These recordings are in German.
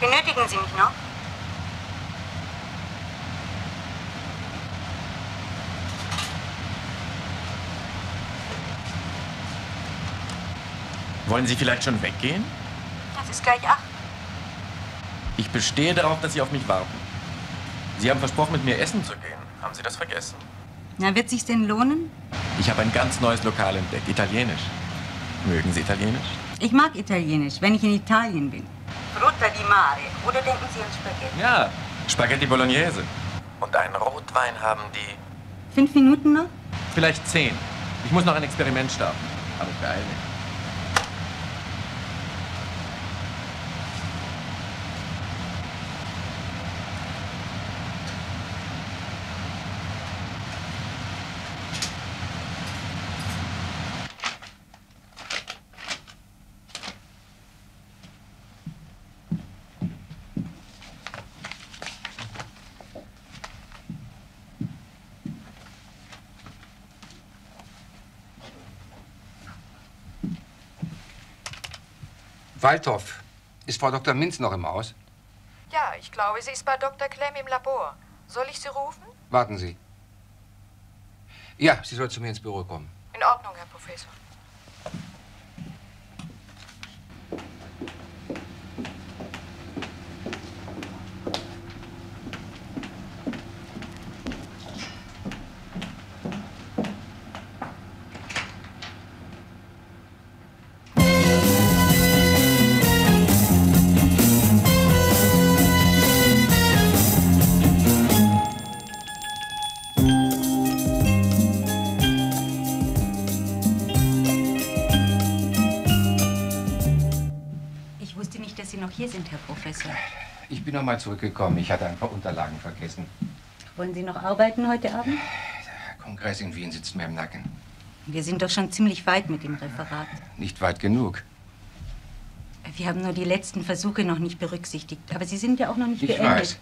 Benötigen Sie mich noch? Wollen Sie vielleicht schon weggehen? Das ist gleich 8. Ich bestehe darauf, dass Sie auf mich warten. Sie haben versprochen, mit mir essen zu gehen. Haben Sie das vergessen? Na, wird sich's denn lohnen? Ich habe ein ganz neues Lokal entdeckt, Italienisch. Mögen Sie Italienisch? Ich mag Italienisch, wenn ich in Italien bin. Frutta di Mare. Oder denken Sie an Spaghetti? Ja, Spaghetti Bolognese. Und einen Rotwein haben die... 5 Minuten noch? Vielleicht 10. Ich muss noch ein Experiment starten. Aber ich beeile mich. Balthoff, ist Frau Dr. Minz noch im Haus? Ja, ich glaube, sie ist bei Dr. Klemm im Labor. Soll ich Sie rufen? Warten Sie. Ja, sie soll zu mir ins Büro kommen. In Ordnung, Herr Professor. Hier sind, Herr Professor. Ich bin noch mal zurückgekommen. Ich hatte ein paar Unterlagen vergessen. Wollen Sie noch arbeiten heute Abend? Der Kongress in Wien sitzt mir im Nacken. Wir sind doch schon ziemlich weit mit dem Referat. Nicht weit genug. Wir haben nur die letzten Versuche noch nicht berücksichtigt. Aber Sie sind ja auch noch nicht beendet. Ich weiß.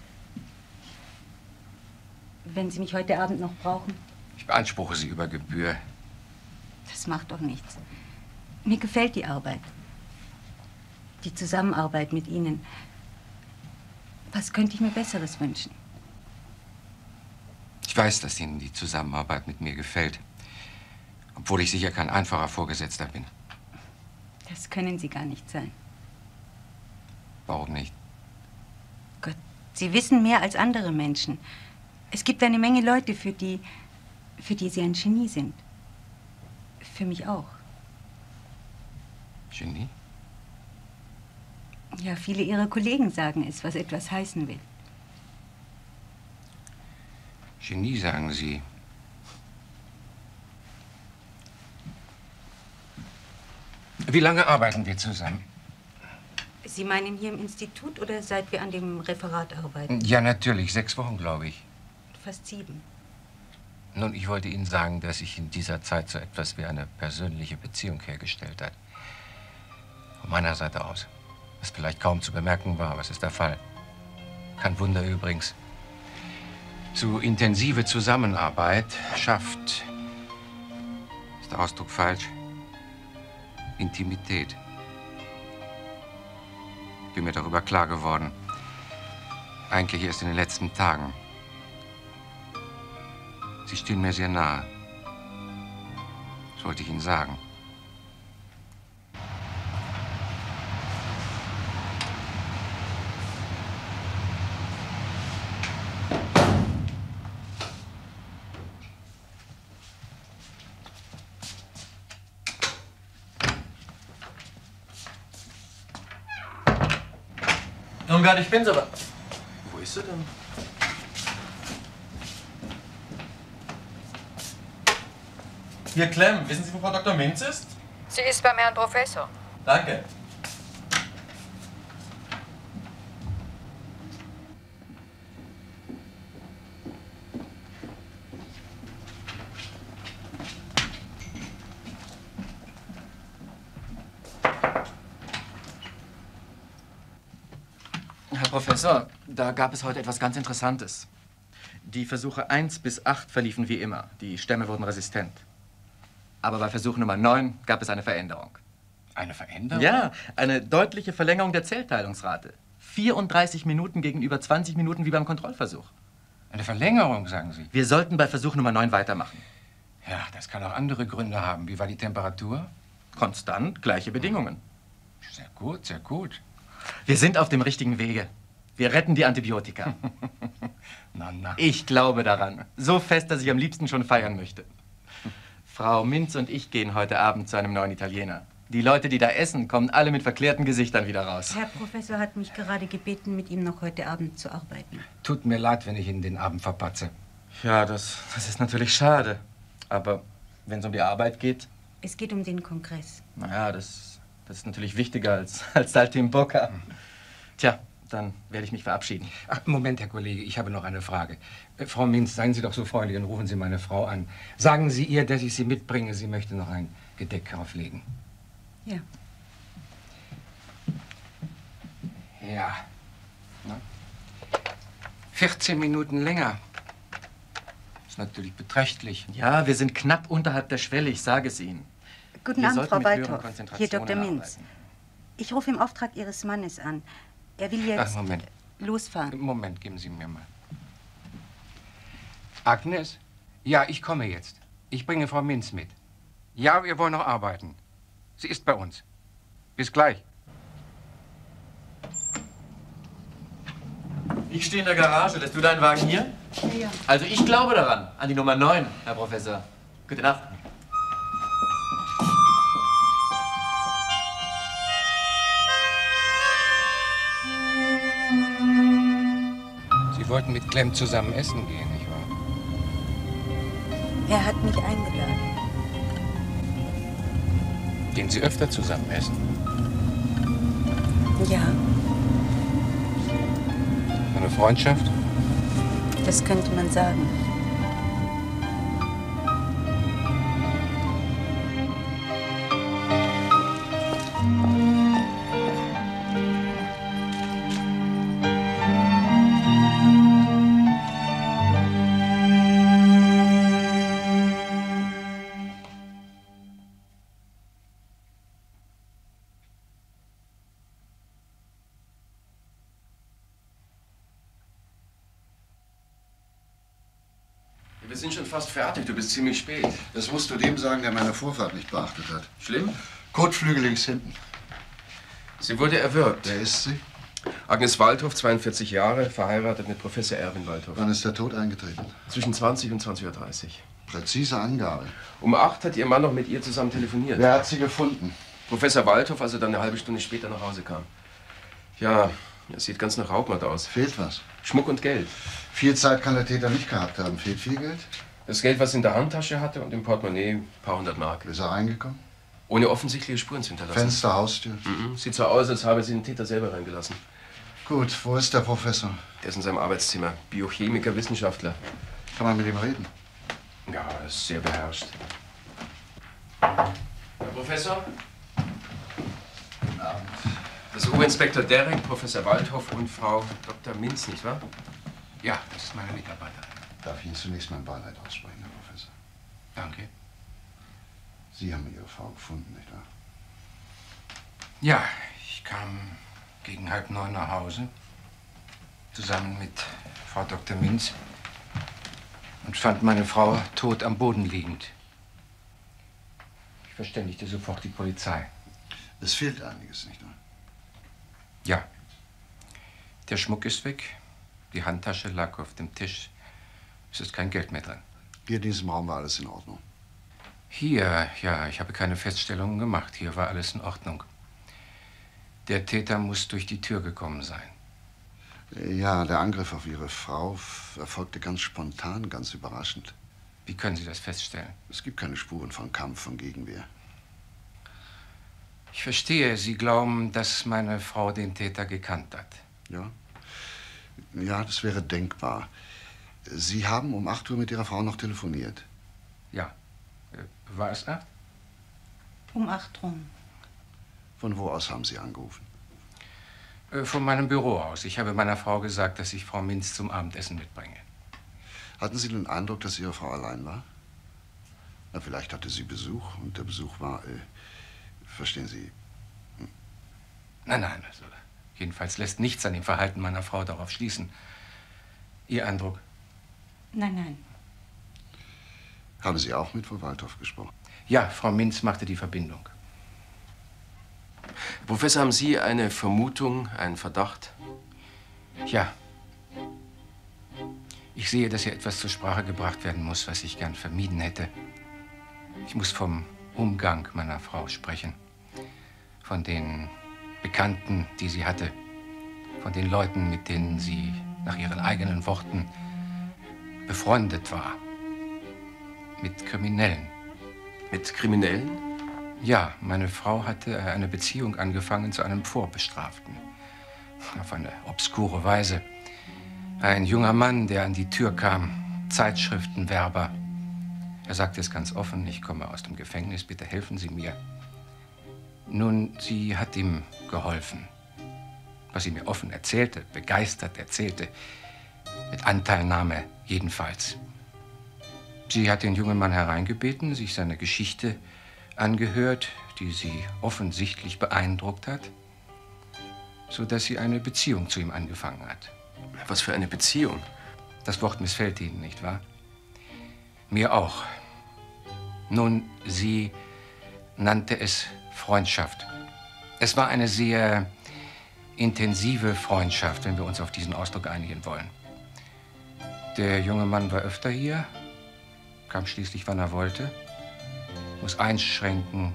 Wenn Sie mich heute Abend noch brauchen? Ich beanspruche Sie über Gebühr. Das macht doch nichts. Mir gefällt die Arbeit. Die Zusammenarbeit mit Ihnen. Was könnte ich mir Besseres wünschen? Ich weiß, dass Ihnen die Zusammenarbeit mit mir gefällt. Obwohl ich sicher kein einfacher Vorgesetzter bin. Das können Sie gar nicht sein. Warum nicht? Gott, Sie wissen mehr als andere Menschen. Es gibt eine Menge Leute, für die Sie ein Genie sind. Für mich auch. Genie? Ja, viele Ihrer Kollegen sagen es, was etwas heißen will. Genie, sagen Sie. Wie lange arbeiten wir zusammen? Sie meinen hier im Institut oder seit wir an dem Referat arbeiten? Ja, natürlich. 6 Wochen, glaube ich. Fast 7. Nun, ich wollte Ihnen sagen, dass sich in dieser Zeit so etwas wie eine persönliche Beziehung hergestellt hat. Von meiner Seite aus. Was vielleicht kaum zu bemerken war, aber es ist der Fall. Kein Wunder übrigens. Zu intensive Zusammenarbeit schafft, ist der Ausdruck falsch, Intimität. Bin mir darüber klar geworden. Eigentlich erst in den letzten Tagen. Sie stehen mir sehr nahe. Das wollte ich Ihnen sagen. Ich bin's aber. Wo ist sie denn? Hier, Klemm. Wissen Sie, wo Frau Dr. Minz ist? Sie ist beim Herrn Professor. Danke. Professor, da gab es heute etwas ganz Interessantes. Die Versuche 1 bis 8 verliefen wie immer. Die Stämme wurden resistent. Aber bei Versuch Nummer 9 gab es eine Veränderung. Eine Veränderung? Ja, eine deutliche Verlängerung der Zellteilungsrate. 34 Minuten gegenüber 20 Minuten wie beim Kontrollversuch. Eine Verlängerung, sagen Sie? Wir sollten bei Versuch Nummer 9 weitermachen. Ja, das kann auch andere Gründe haben. Wie war die Temperatur? Konstant, gleiche Bedingungen. Sehr gut, sehr gut. Wir sind auf dem richtigen Wege. Wir retten die Antibiotika. Na, na. Ich glaube daran. So fest, dass ich am liebsten schon feiern möchte. Frau Minz und ich gehen heute Abend zu einem neuen Italiener. Die Leute, die da essen, kommen alle mit verklärten Gesichtern wieder raus. Herr Professor hat mich gerade gebeten, mit ihm noch heute Abend zu arbeiten. Tut mir leid, wenn ich Ihnen den Abend verpatze. Ja, das ist natürlich schade. Aber wenn es um die Arbeit geht... Es geht um den Kongress. Naja, das ist natürlich wichtiger als Saltimbocca. Tja, dann werde ich mich verabschieden. Ach, Moment, Herr Kollege, ich habe noch eine Frage. Frau Minz, seien Sie doch so freundlich und rufen Sie meine Frau an. Sagen Sie ihr, dass ich sie mitbringe. Sie möchte noch ein Gedeck auflegen. Ja. Ja. Na? 14 Minuten länger. Ist natürlich beträchtlich. Ja, wir sind knapp unterhalb der Schwelle, ich sage es Ihnen. Guten Abend, Frau Balthoff. Hier Dr. Minz. Ich rufe im Auftrag Ihres Mannes an. Er will jetzt losfahren. Moment, geben Sie mir mal. Agnes? Ja, ich komme jetzt. Ich bringe Frau Minz mit. Ja, wir wollen noch arbeiten. Sie ist bei uns. Bis gleich. Ich stehe in der Garage. Lässt du deinen Wagen hier? Ja. Also ich glaube daran, an die Nummer 9, Herr Professor. Gute Nacht. Sie wollten mit Klemm zusammen essen gehen, nicht wahr? Er hat mich eingeladen. Gehen Sie öfter zusammen essen? Ja. Eine Freundschaft? Das könnte man sagen. Fast fertig, du bist ziemlich spät. Das musst du dem sagen, der meine Vorfahrt nicht beachtet hat. Schlimm? Kotflügel links hinten. Sie wurde erwürgt. Wer ist sie? Agnes Waldhoff, 42 Jahre, verheiratet mit Professor Erwin Waldhoff. Wann ist der Tod eingetreten? Zwischen 20 und 20.30 Uhr. Präzise Angabe. Um 8 hat ihr Mann noch mit ihr zusammen telefoniert. Wer hat sie gefunden? Professor Waldhoff, als er dann eine halbe Stunde später nach Hause kam. Ja, es sieht ganz nach Raubmord aus. Fehlt was? Schmuck und Geld. Viel Zeit kann der Täter nicht gehabt haben. Fehlt viel Geld? Das Geld, was er in der Handtasche hatte und im Portemonnaie, ein paar hundert Mark. Ist er reingekommen? Ohne offensichtliche Spuren zu hinterlassen. Fenster, Haustür? Mhm. Sieht so aus, als habe sie den Täter selber reingelassen. Gut, wo ist der Professor? Der ist in seinem Arbeitszimmer. Biochemiker, Wissenschaftler. Kann man mit ihm reden? Ja, er ist sehr beherrscht. Herr Professor? Guten Abend. Das ist Ober-Inspektor Derrick, Professor Waldhoff und Frau Dr. Minz, nicht wahr? Ja, das ist meine Mitarbeiterin. Darf ich Ihnen zunächst mein Beileid aussprechen, Herr Professor? Danke. Sie haben Ihre Frau gefunden, nicht wahr? Ja, ich kam gegen 8:30 nach Hause, zusammen mit Frau Dr. Minz, und fand meine Frau tot am Boden liegend. Ich verständigte sofort die Polizei. Es fehlt einiges, nicht wahr? Ja. Der Schmuck ist weg, die Handtasche lag auf dem Tisch. Es ist kein Geld mehr drin. Hier in diesem Raum war alles in Ordnung? Hier, ja, ich habe keine Feststellungen gemacht. Hier war alles in Ordnung. Der Täter muss durch die Tür gekommen sein. Ja, der Angriff auf Ihre Frau erfolgte ganz spontan, ganz überraschend. Wie können Sie das feststellen? Es gibt keine Spuren von Kampf, von Gegenwehr. Ich verstehe, Sie glauben, dass meine Frau den Täter gekannt hat. Ja, ja, das wäre denkbar. Sie haben um 8 Uhr mit Ihrer Frau noch telefoniert? Ja. War es 8? Um 8 Uhr. Von wo aus haben Sie angerufen? Von meinem Büro aus. Ich habe meiner Frau gesagt, dass ich Frau Minz zum Abendessen mitbringe. Hatten Sie den Eindruck, dass Ihre Frau allein war? Na, vielleicht hatte sie Besuch und der Besuch war, verstehen Sie? Nein, nein, also, Jedenfalls lässt nichts an dem Verhalten meiner Frau darauf schließen. Ihr Eindruck? Nein, nein. Haben Sie auch mit Frau Waldhoff gesprochen? Ja, Frau Minz machte die Verbindung. Professor, haben Sie eine Vermutung, einen Verdacht? Ja. Ich sehe, dass hier etwas zur Sprache gebracht werden muss, was ich gern vermieden hätte. Ich muss vom Umgang meiner Frau sprechen. Von den Bekannten, die sie hatte. Von den Leuten, mit denen sie nach ihren eigenen Worten befreundet war. Mit Kriminellen. Mit Kriminellen? Ja, meine Frau hatte eine Beziehung angefangen zu einem Vorbestraften. Auf eine obskure Weise. Ein junger Mann, der an die Tür kam, Zeitschriftenwerber. Er sagte es ganz offen, ich komme aus dem Gefängnis, bitte helfen Sie mir. Nun, sie hat ihm geholfen. Was sie mir offen erzählte, begeistert erzählte, mit Anteilnahme jedenfalls. Sie hat den jungen Mann hereingebeten, sich seine Geschichte angehört, die sie offensichtlich beeindruckt hat, sodass sie eine Beziehung zu ihm angefangen hat. Was für eine Beziehung? Das Wort missfällt Ihnen, nicht wahr? Mir auch. Nun, sie nannte es Freundschaft. Es war eine sehr intensive Freundschaft, wenn wir uns auf diesen Ausdruck einigen wollen. Der junge Mann war öfter hier, kam schließlich, wann er wollte, muss einschränken,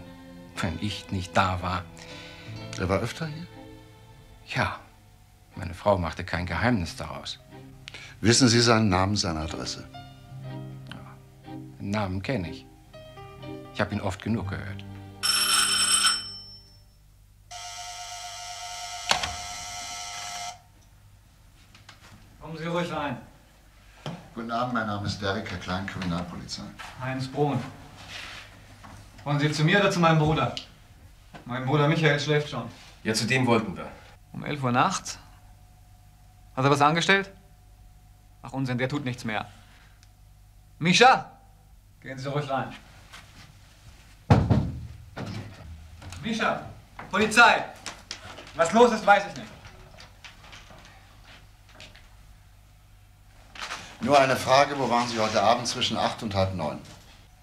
wenn ich nicht da war. Er war öfter hier? Ja, meine Frau machte kein Geheimnis daraus. Wissen Sie seinen Namen, seine Adresse? Ja, den Namen kenne ich. Ich habe ihn oft genug gehört. Kommen Sie ruhig rein. Guten Abend, mein Name ist Derrick, Herr Klemm, Kriminalpolizei. Heinz Bruhn. Wollen Sie zu mir oder zu meinem Bruder? Mein Bruder Michael schläft schon. Ja, zu dem wollten wir. Um 11 Uhr nachts? Hat er was angestellt? Ach Unsinn, der tut nichts mehr. Mischa! Gehen Sie ruhig rein. Mischa! Polizei! Was los ist, weiß ich nicht. Nur eine Frage, wo waren Sie heute Abend zwischen 8 und halb 9?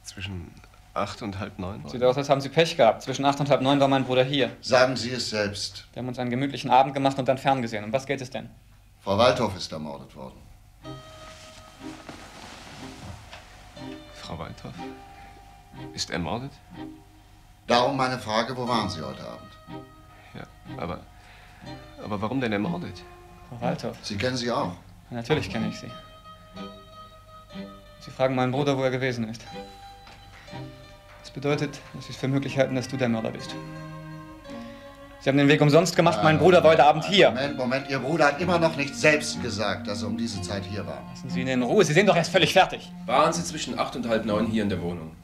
Zwischen 8 und halb 9? Sieht aus, als haben Sie Pech gehabt. Zwischen 8 und halb 9 war mein Bruder hier. Sagen Sie es selbst. Wir haben uns einen gemütlichen Abend gemacht und dann ferngesehen. Um was geht es denn? Frau Waldhoff ist ermordet worden. Frau Waldhoff ist ermordet? Darum meine Frage, wo waren Sie heute Abend? Ja, aber warum denn ermordet? Frau Waldhoff. Sie kennen sie auch? Ja, natürlich kenne ich sie. Sie fragen meinen Bruder, wo er gewesen ist. Das bedeutet, dass ich es für möglich halte, dass du der Mörder bist. Sie haben den Weg umsonst gemacht, ja, mein Bruder war heute Abend hier. Moment, Moment, Ihr Bruder hat immer noch nicht selbst gesagt, dass er um diese Zeit hier war. Lassen Sie ihn in Ruhe, Sie sind doch erst völlig fertig. Waren Sie zwischen 8 und halb 9 hier in der Wohnung?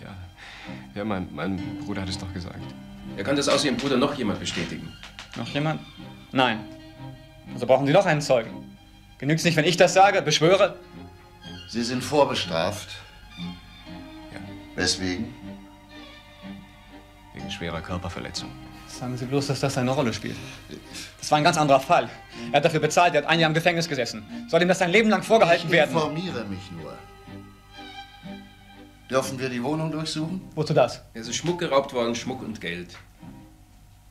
Ja, ja, mein Bruder hat es doch gesagt. Er kann das außer Ihrem Bruder noch jemand bestätigen. Noch jemand? Nein. Also brauchen Sie noch einen Zeugen. Genügt's nicht, wenn ich das sage, beschwöre? Sie sind vorbestraft. Ja. Weswegen? Wegen schwerer Körperverletzung. Sagen Sie bloß, dass das eine Rolle spielt. Das war ein ganz anderer Fall. Er hat dafür bezahlt, er hat ein Jahr im Gefängnis gesessen. Soll ihm das sein Leben lang vorgehalten werden? Ich informiere mich nur. Dürfen wir die Wohnung durchsuchen? Wozu das? Es ist Schmuck geraubt worden, Schmuck und Geld.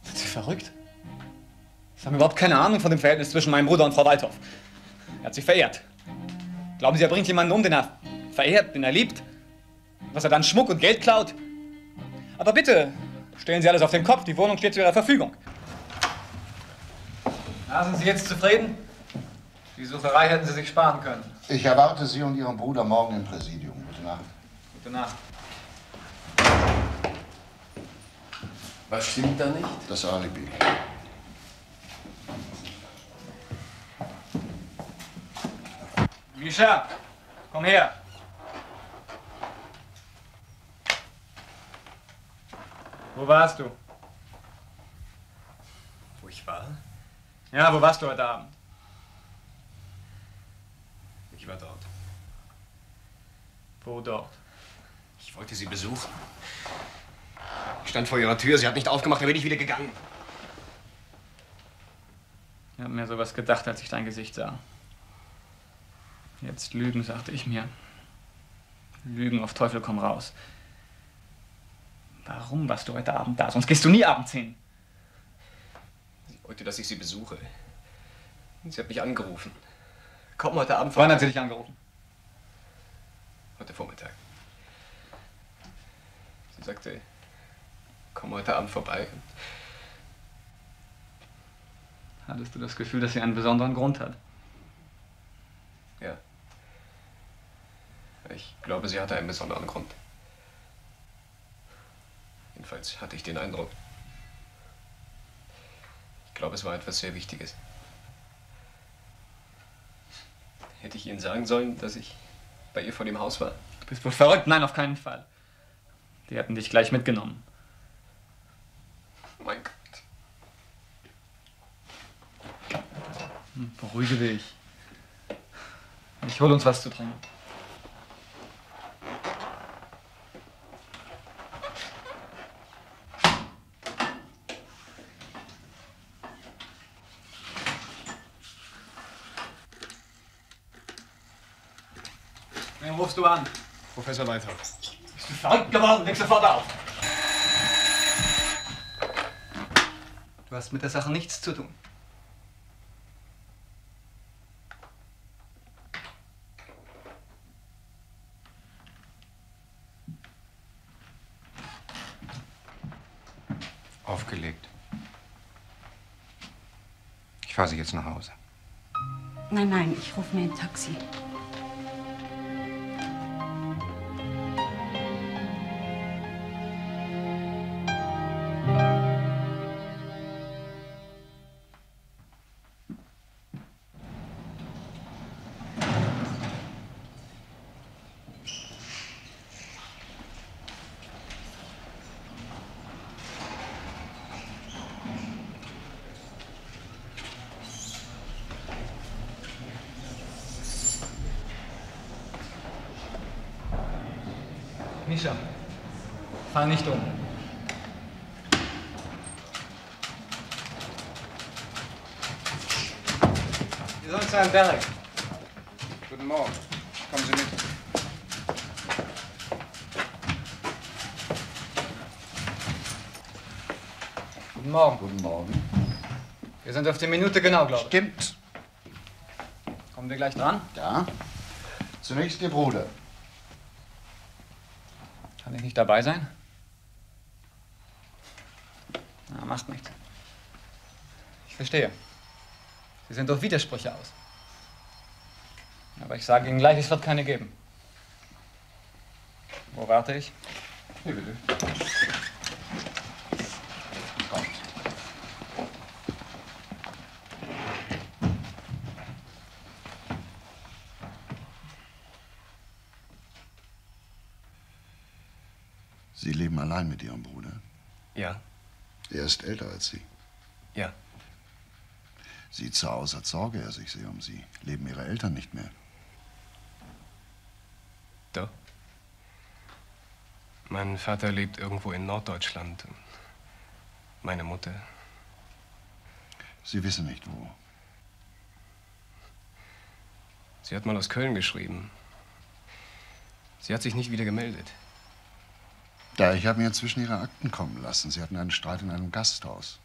Sind Sie verrückt? Sie haben überhaupt keine Ahnung von dem Verhältnis zwischen meinem Bruder und Frau Waldhoff. Er hat sie verehrt. Glauben Sie, er bringt jemanden um, den er verehrt, den er liebt? Was er dann Schmuck und Geld klaut? Aber bitte, stellen Sie alles auf den Kopf. Die Wohnung steht zu Ihrer Verfügung. Na, sind Sie jetzt zufrieden? Die Sucherei hätten Sie sich sparen können. Ich erwarte Sie und Ihren Bruder morgen im Präsidium. Gute Nacht. Gute Nacht. Was stimmt da nicht? Das Alibi. Mischa, komm her. Wo warst du? Wo ich war? Ja, wo warst du heute Abend? Ich war dort. Wo dort? Ich wollte sie besuchen. Ich stand vor ihrer Tür, sie hat nicht aufgemacht, da bin ich wieder gegangen. Ich habe mir sowas gedacht, als ich dein Gesicht sah. Jetzt lügen, sagte ich mir. Lügen auf Teufel komm raus. Warum warst du heute Abend da? Sonst gehst du nie abends hin. Sie wollte, dass ich sie besuche. Sie hat mich angerufen. Komm heute Abend vorbei. Wann hat sie dich angerufen? Heute Vormittag. Sie sagte, komm heute Abend vorbei. Hattest du das Gefühl, dass sie einen besonderen Grund hat? Ja. Ich glaube, sie hatte einen besonderen Grund. Jedenfalls hatte ich den Eindruck. Ich glaube, es war etwas sehr Wichtiges. Hätte ich Ihnen sagen sollen, dass ich bei ihr vor dem Haus war? Du bist wohl verrückt? Nein, auf keinen Fall. Die hatten dich gleich mitgenommen. Mein Gott. Beruhige dich. Ich hole uns was zu trinken. Wen rufst du an? Professor Leithaus. Bist du verrückt geworden? Leg sofort auf! Du hast mit der Sache nichts zu tun. Aufgelegt. Ich fahre Sie jetzt nach Hause. Nein, nein, ich rufe mir ein Taxi. Fall nicht um. Sie sind Stephan Derrick. Guten Morgen. Kommen Sie mit. Guten Morgen. Guten Morgen. Wir sind auf die Minute genau, glaube ich. Stimmt. Kommen wir gleich dran? Ja. Zunächst Ihr Bruder. Kann ich nicht dabei sein? Na, macht nichts. Ich verstehe. Sie sind auf Widersprüche aus. Aber ich sage Ihnen gleich, es wird keine geben. Wo warte ich? Hier bitte. Kommt. Sie leben allein mit Ihrem Bruder? Ja. Er ist älter als Sie? Ja. Sieht so aus, als sorge er sich sehr um Sie. Leben Ihre Eltern nicht mehr? Doch. Mein Vater lebt irgendwo in Norddeutschland. Meine Mutter. Sie wissen nicht, wo? Sie hat mal aus Köln geschrieben. Sie hat sich nicht wieder gemeldet. Da, ich habe mir inzwischen Ihre Akten kommen lassen. Sie hatten einen Streit in einem Gasthaus.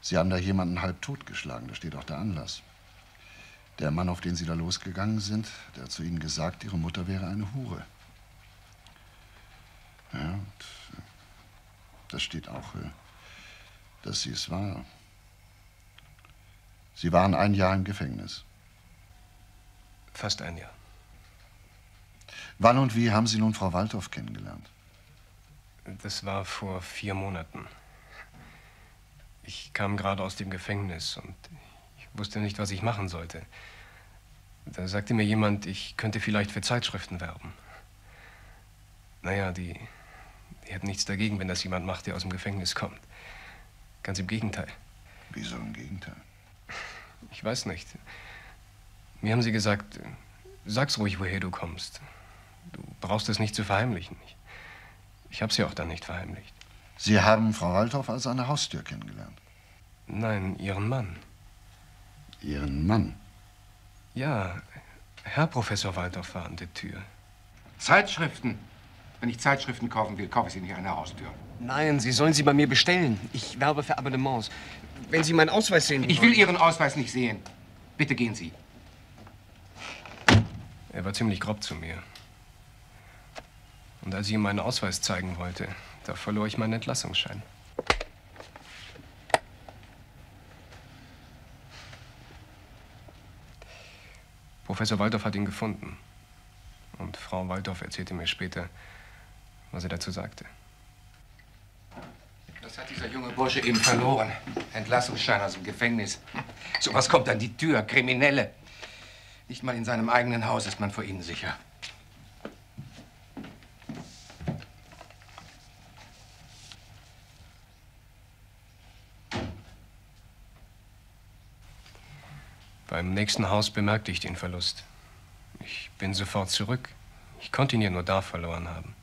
Sie haben da jemanden halb tot geschlagen. Da steht auch der Anlass. Der Mann, auf den Sie da losgegangen sind, der hat zu Ihnen gesagt, Ihre Mutter wäre eine Hure. Ja, und das steht auch, dass sie es war. Sie waren ein Jahr im Gefängnis. Fast ein Jahr. Wann und wie haben Sie nun Frau Waldhoff kennengelernt? Das war vor 4 Monaten. Ich kam gerade aus dem Gefängnis und ich wusste nicht, was ich machen sollte. Da sagte mir jemand, ich könnte vielleicht für Zeitschriften werben. Naja, die hätten nichts dagegen, wenn das jemand macht, der aus dem Gefängnis kommt. Ganz im Gegenteil. Wieso im Gegenteil? Ich weiß nicht. Mir haben sie gesagt, sag's ruhig, woher du kommst. Du brauchst es nicht zu verheimlichen. Ich habe sie auch dann nicht verheimlicht. Sie haben Frau Waldhoff als eine Haustür kennengelernt? Nein, ihren Mann. Ihren Mann? Ja, Herr Professor Waldhoff war an der Tür. Zeitschriften! Wenn ich Zeitschriften kaufen will, kaufe ich sie nicht an der Haustür. Nein, Sie sollen sie bei mir bestellen. Ich werbe für Abonnements. Wenn Sie meinen Ausweis sehen wollen... Ich will Ihren Ausweis nicht sehen. Bitte gehen Sie. Er war ziemlich grob zu mir. Und als ich ihm meinen Ausweis zeigen wollte, da verlor ich meinen Entlassungsschein. Professor Waldhoff hat ihn gefunden. Und Frau Waldhoff erzählte mir später, was er dazu sagte. Das hat dieser junge Bursche eben verloren. Entlassungsschein aus dem Gefängnis. Sowas kommt an die Tür, Kriminelle. Nicht mal in seinem eigenen Haus ist man vor ihnen sicher. Beim nächsten Haus bemerkte ich den Verlust. Ich bin sofort zurück. Ich konnte ihn ja nur da verloren haben.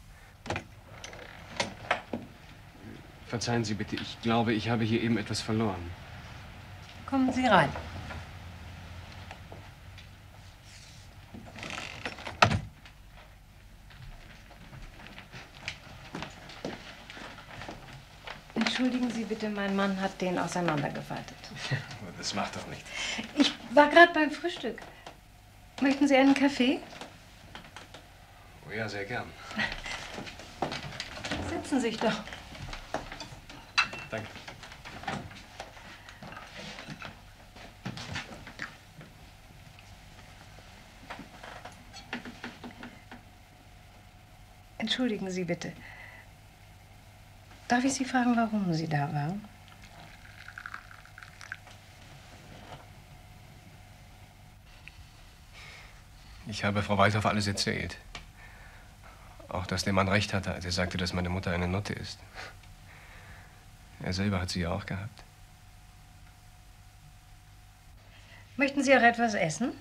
Verzeihen Sie bitte, ich glaube, ich habe hier eben etwas verloren. Kommen Sie rein. Entschuldigen Sie bitte, mein Mann hat den auseinandergefaltet. Das macht doch nichts. Ich war gerade beim Frühstück. Möchten Sie einen Kaffee? Oh ja, sehr gern. Setzen Sie sich doch. Danke. Entschuldigen Sie bitte. Darf ich Sie fragen, warum Sie da waren? Ich habe Frau Waldhoff alles erzählt. Auch, dass der Mann recht hatte, als er sagte, dass meine Mutter eine Nutte ist. Er selber hat sie ja auch gehabt. Möchten Sie auch etwas essen?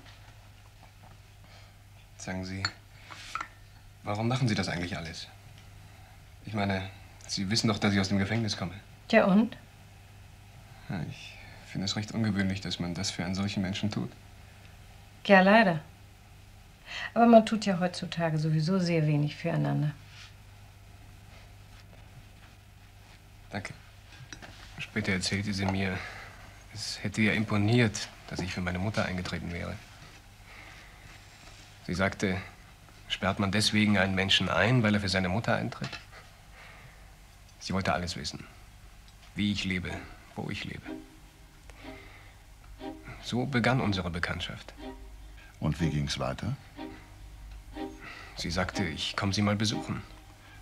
Sagen Sie, warum machen Sie das eigentlich alles? Ich meine, Sie wissen doch, dass ich aus dem Gefängnis komme. Tja, und? Ich finde es recht ungewöhnlich, dass man das für einen solchen Menschen tut. Ja, leider. Aber man tut ja heutzutage sowieso sehr wenig füreinander. Danke. Später erzählte sie mir, es hätte ihr imponiert, dass ich für meine Mutter eingetreten wäre. Sie sagte, sperrt man deswegen einen Menschen ein, weil er für seine Mutter eintritt? Sie wollte alles wissen. Wie ich lebe, wo ich lebe. So begann unsere Bekanntschaft. Und wie ging's weiter? Sie sagte, ich komme Sie mal besuchen.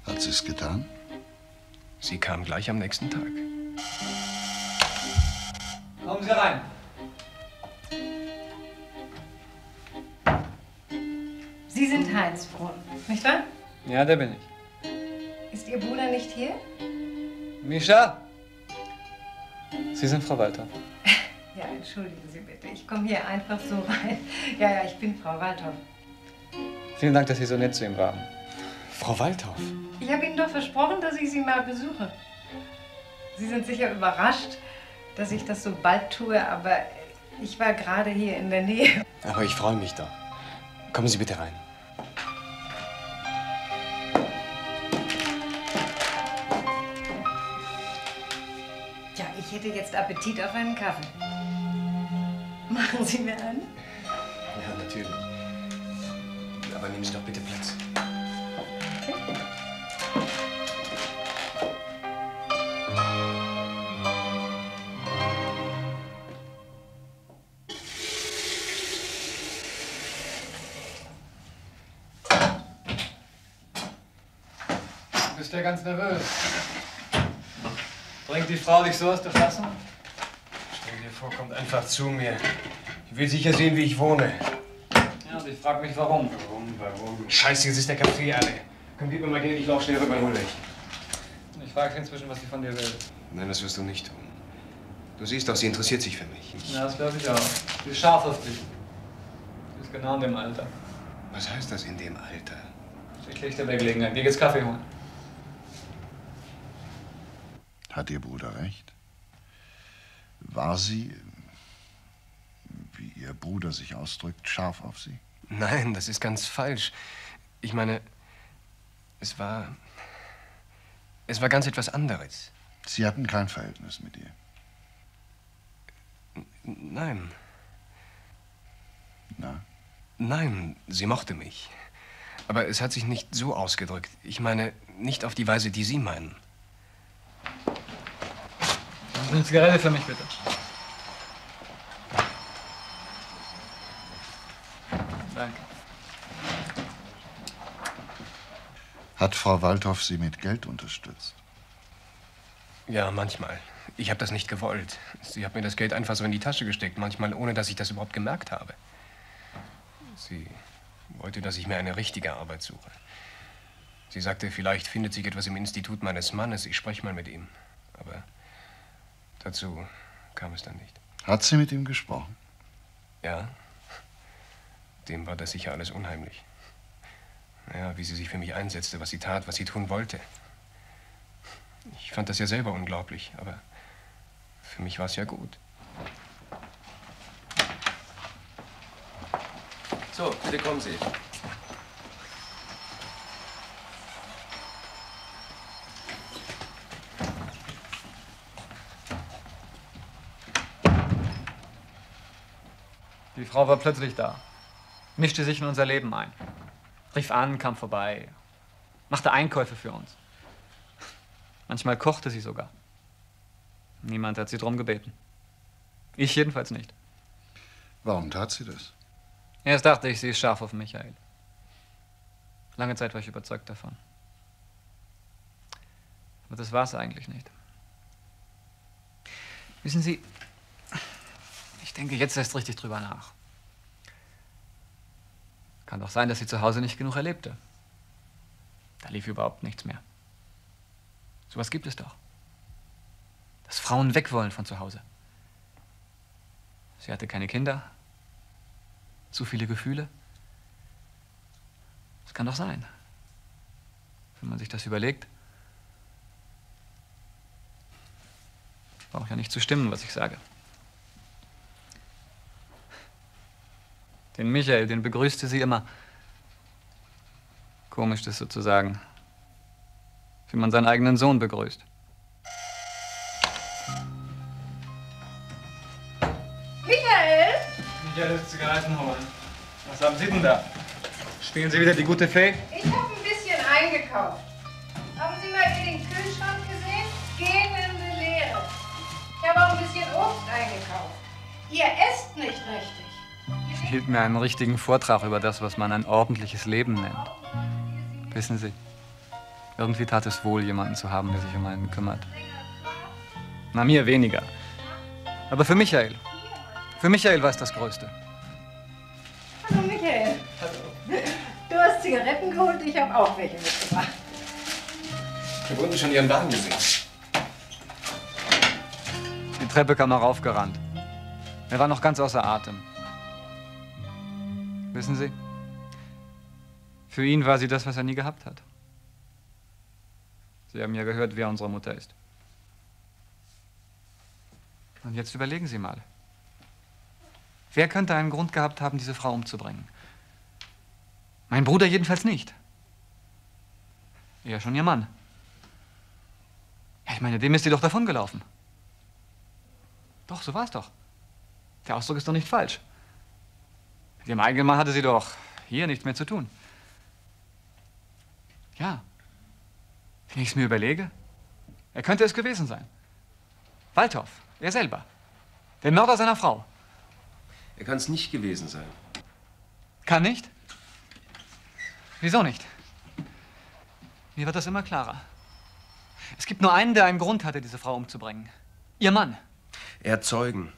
Hat sie es getan? Sie kam gleich am nächsten Tag. Kommen Sie rein. Sie sind Heinz Bruhn, nicht wahr? Ja, der bin ich. Ist Ihr Bruder nicht hier? Mischa! Sie sind Frau Waldhoff. Ja, entschuldigen Sie bitte. Ich komme hier einfach so rein. Ja, ja, ich bin Frau Waldhoff. Vielen Dank, dass Sie so nett zu ihm waren. Frau Waldhoff? Ich habe Ihnen doch versprochen, dass ich Sie mal besuche. Sie sind sicher überrascht, dass ich das so bald tue, aber ich war gerade hier in der Nähe. Aber ich freue mich doch. Kommen Sie bitte rein. Ja, ich hätte jetzt Appetit auf einen Kaffee. Machen Sie mir an? Ja, natürlich. Aber nehmen Sie doch bitte Platz. Okay. Du bist ja ganz nervös. Bringt die Frau dich so aus der Fassung? Stell dir vor, kommt einfach zu mir. Ich will sicher sehen, wie ich wohne. Ja, und ich frag mich, warum. Warum? Scheiße, jetzt ist der Kaffee alle. Komm, gib mir mal Geld, ich lauf schnell rüber, hol dich. Ich frage inzwischen, was sie von dir will. Nein, das wirst du nicht tun. Du siehst doch, sie interessiert sich für mich. Ja, das glaube ich auch. Sie ist scharf auf dich. Sie ist genau in dem Alter. Was heißt das, in dem Alter? Ich krieg dir bei Gelegenheit. Geh jetzt Kaffee holen. Hat Ihr Bruder recht? War sie wie Ihr Bruder sich ausdrückt, scharf auf Sie? Nein, das ist ganz falsch. Ich meine, es war ganz etwas anderes. Sie hatten kein Verhältnis mit ihr? Nein. Na? Nein, sie mochte mich. Aber es hat sich nicht so ausgedrückt. Ich meine, nicht auf die Weise, die Sie meinen. Eine Zigarette für mich, bitte. Danke. Hat Frau Waldhoff Sie mit Geld unterstützt? Ja, manchmal. Ich habe das nicht gewollt. Sie hat mir das Geld einfach so in die Tasche gesteckt, manchmal ohne, dass ich das überhaupt gemerkt habe. Sie wollte, dass ich mir eine richtige Arbeit suche. Sie sagte, vielleicht findet sich etwas im Institut meines Mannes. Ich spreche mal mit ihm. Aber dazu kam es dann nicht. Hat sie mit ihm gesprochen? Ja. Dem war das sicher alles unheimlich. Ja, wie sie sich für mich einsetzte, was sie tat, was sie tun wollte. Ich fand das ja selber unglaublich, aber für mich war es ja gut. So, bitte kommen Sie. Die Frau war plötzlich da, mischte sich in unser Leben ein, rief an, kam vorbei, machte Einkäufe für uns. Manchmal kochte sie sogar. Niemand hat sie drum gebeten. Ich jedenfalls nicht. Warum tat sie das? Erst dachte ich, sie ist scharf auf Michael. Lange Zeit war ich überzeugt davon. Aber das war es eigentlich nicht. Wissen Sie, ich denke jetzt erst richtig drüber nach. Kann doch sein, dass sie zu Hause nicht genug erlebte. Da lief überhaupt nichts mehr. Sowas gibt es doch. Dass Frauen weg wollen von zu Hause. Sie hatte keine Kinder. Zu viele Gefühle? Das kann doch sein, wenn man sich das überlegt. Braucht ja nicht zu stimmen, was ich sage. Den Michael, den begrüßte sie immer. Komisch, das sozusagen, wie man seinen eigenen Sohn begrüßt. Zigaretten holen. Was haben Sie denn da? Spielen Sie wieder die gute Fee? Ich habe ein bisschen eingekauft. Haben Sie mal in den Kühlschrank gesehen? Gähnende Leere. Ich habe auch ein bisschen Obst eingekauft. Ihr esst nicht richtig. Sie hielt mir einen richtigen Vortrag über das, was man ein ordentliches Leben nennt. Wissen Sie, irgendwie tat es wohl, jemanden zu haben, der sich um einen kümmert. Na, mir weniger. Aber für Michael. Für Michael war es das Größte. Hallo Michael. Hallo. Du hast Zigaretten geholt, ich habe auch welche mitgebracht. Wir wurden schon Ihren Wagen gesehen. Die Treppe kam noch raufgerannt. Er war noch ganz außer Atem. Wissen Sie, für ihn war sie das, was er nie gehabt hat. Sie haben ja gehört, wer unsere Mutter ist. Und jetzt überlegen Sie mal. Wer könnte einen Grund gehabt haben, diese Frau umzubringen? Mein Bruder jedenfalls nicht. Eher schon Ihr Mann. Ja, ich meine, dem ist sie doch davongelaufen. Doch, so war es doch. Der Ausdruck ist doch nicht falsch. Mit ihrem eigenen Mann hatte sie doch hier nichts mehr zu tun. Ja, wenn ich es mir überlege, er könnte es gewesen sein. Waldhoff, er selber. Der Mörder seiner Frau. Er kann es nicht gewesen sein. Kann nicht? Wieso nicht? Mir wird das immer klarer. Es gibt nur einen, der einen Grund hatte, diese Frau umzubringen. Ihr Mann. Er hat Zeugen.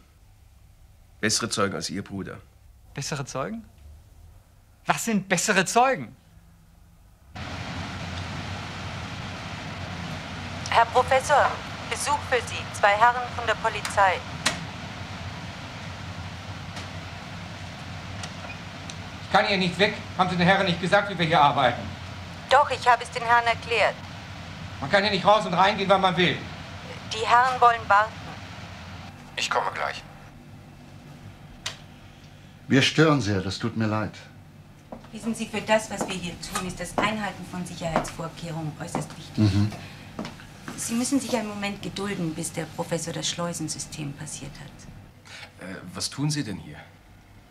Bessere Zeugen als Ihr Bruder. Bessere Zeugen? Was sind bessere Zeugen? Herr Professor, Besuch für Sie. 2 Herren von der Polizei. Ich kann hier nicht weg. Haben Sie den Herren nicht gesagt, wie wir hier arbeiten? Doch, ich habe es den Herren erklärt. Man kann hier nicht raus und reingehen, wann man will. Die Herren wollen warten. Ich komme gleich. Wir stören sehr, das tut mir leid. Wissen Sie, für das, was wir hier tun, ist das Einhalten von Sicherheitsvorkehrungen äußerst wichtig. Mhm. Sie müssen sich einen Moment gedulden, bis der Professor das Schleusensystem passiert hat. Was tun Sie denn hier?